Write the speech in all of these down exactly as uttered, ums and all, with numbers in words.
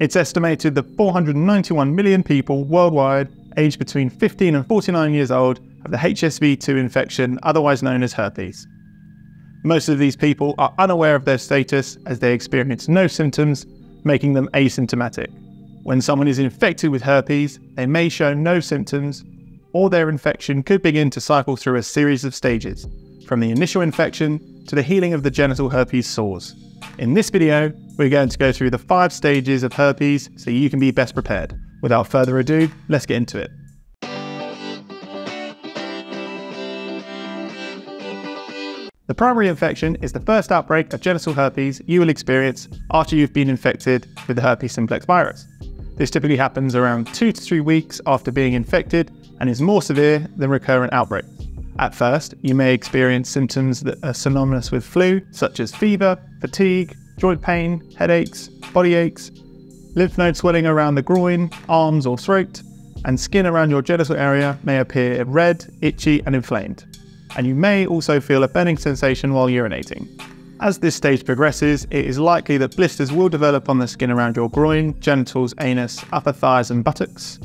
It's estimated that four hundred ninety-one million people worldwide aged between fifteen and forty-nine years old have the H S V two infection, otherwise known as herpes. Most of these people are unaware of their status as they experience no symptoms, making them asymptomatic. When someone is infected with herpes, they may show no symptoms, or their infection could begin to cycle through a series of stages, from the initial infection to the healing of the genital herpes sores. In this video, we're going to go through the five stages of herpes so you can be best prepared. Without further ado, let's get into it. The primary infection is the first outbreak of genital herpes you will experience after you've been infected with the herpes simplex virus. This typically happens around two to three weeks after being infected and is more severe than recurrent outbreaks. At first, you may experience symptoms that are synonymous with flu, such as fever, fatigue, joint pain, headaches, body aches, lymph node swelling around the groin, arms or throat, and skin around your genital area may appear red, itchy and inflamed. And you may also feel a burning sensation while urinating. As this stage progresses, it is likely that blisters will develop on the skin around your groin, genitals, anus, upper thighs and buttocks.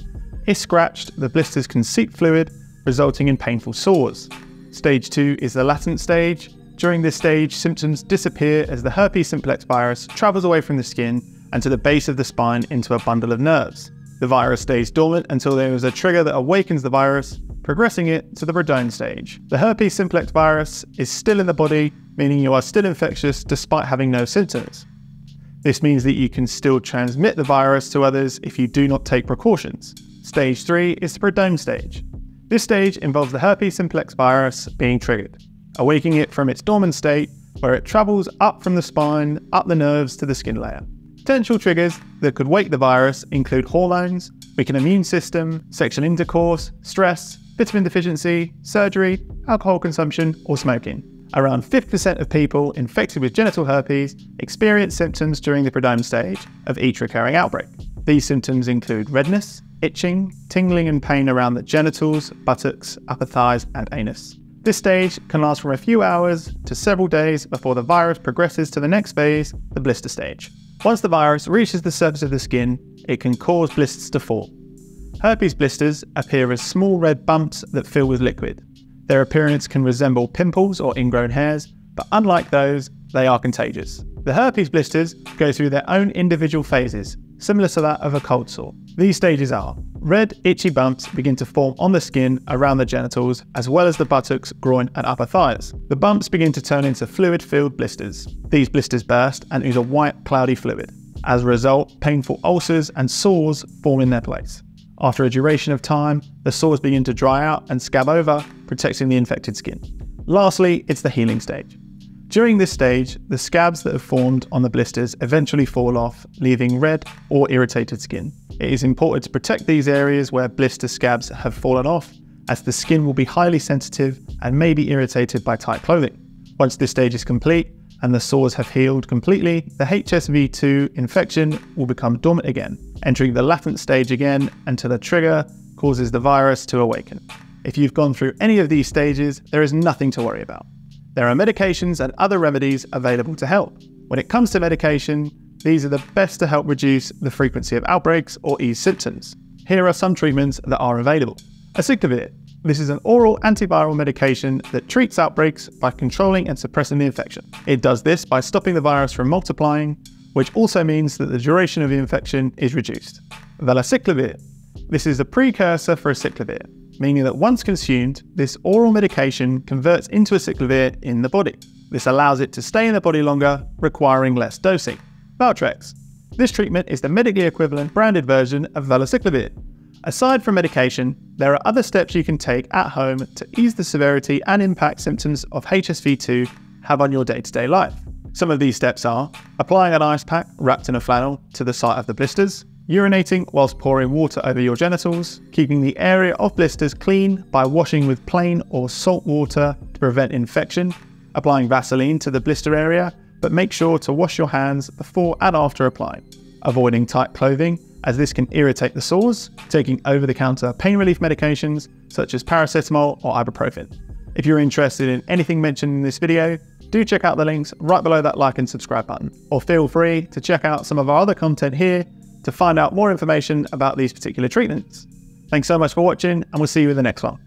If scratched, the blisters can seep fluid, resulting in painful sores. Stage two is the latent stage. During this stage, symptoms disappear as the herpes simplex virus travels away from the skin and to the base of the spine into a bundle of nerves. The virus stays dormant until there is a trigger that awakens the virus, progressing it to the redone stage. The herpes simplex virus is still in the body, meaning you are still infectious despite having no symptoms. This means that you can still transmit the virus to others if you do not take precautions. Stage three is the predome stage. This stage involves the herpes simplex virus being triggered, awaking it from its dormant state where it travels up from the spine, up the nerves to the skin layer. Potential triggers that could wake the virus include hormones, weakened immune system, sexual intercourse, stress, vitamin deficiency, surgery, alcohol consumption, or smoking. Around fifty percent of people infected with genital herpes experience symptoms during the prodome stage of each recurring outbreak. These symptoms include redness, itching, tingling and pain around the genitals, buttocks, upper thighs, and anus. This stage can last from a few hours to several days before the virus progresses to the next phase, the blister stage. Once the virus reaches the surface of the skin, it can cause blisters to form. Herpes blisters appear as small red bumps that fill with liquid. Their appearance can resemble pimples or ingrown hairs, but unlike those, they are contagious. The herpes blisters go through their own individual phases, similar to that of a cold sore. These stages are: red, itchy bumps begin to form on the skin around the genitals, as well as the buttocks, groin and upper thighs. The bumps begin to turn into fluid-filled blisters. These blisters burst and ooze a white, cloudy fluid. As a result, painful ulcers and sores form in their place. After a duration of time, the sores begin to dry out and scab over, protecting the infected skin. Lastly, it's the healing stage. During this stage, the scabs that have formed on the blisters eventually fall off, leaving red or irritated skin. It is important to protect these areas where blister scabs have fallen off, as the skin will be highly sensitive and may be irritated by tight clothing. Once this stage is complete and the sores have healed completely, the H S V two infection will become dormant again, entering the latent stage again until a trigger causes the virus to awaken. If you've gone through any of these stages, there is nothing to worry about. There are medications and other remedies available to help. When it comes to medication, these are the best to help reduce the frequency of outbreaks or ease symptoms. Here are some treatments that are available. Aciclovir. This is an oral antiviral medication that treats outbreaks by controlling and suppressing the infection. It does this by stopping the virus from multiplying, which also means that the duration of the infection is reduced. Valaciclovir. This is a precursor for aciclovir, meaning that once consumed, this oral medication converts into aciclovir in the body. This allows it to stay in the body longer, requiring less dosing. Valtrex. This treatment is the medically equivalent branded version of valaciclovir. Aside from medication, there are other steps you can take at home to ease the severity and impact symptoms of H S V two have on your day-to-day life. Some of these steps are: applying an ice pack wrapped in a flannel to the site of the blisters, urinating whilst pouring water over your genitals, keeping the area of blisters clean by washing with plain or salt water to prevent infection, applying Vaseline to the blister area, but make sure to wash your hands before and after applying, avoiding tight clothing as this can irritate the sores, taking over-the-counter pain relief medications such as paracetamol or ibuprofen. If you're interested in anything mentioned in this video, do check out the links right below that like and subscribe button, or feel free to check out some of our other content here to find out more information about these particular treatments. Thanks so much for watching, and we'll see you in the next one.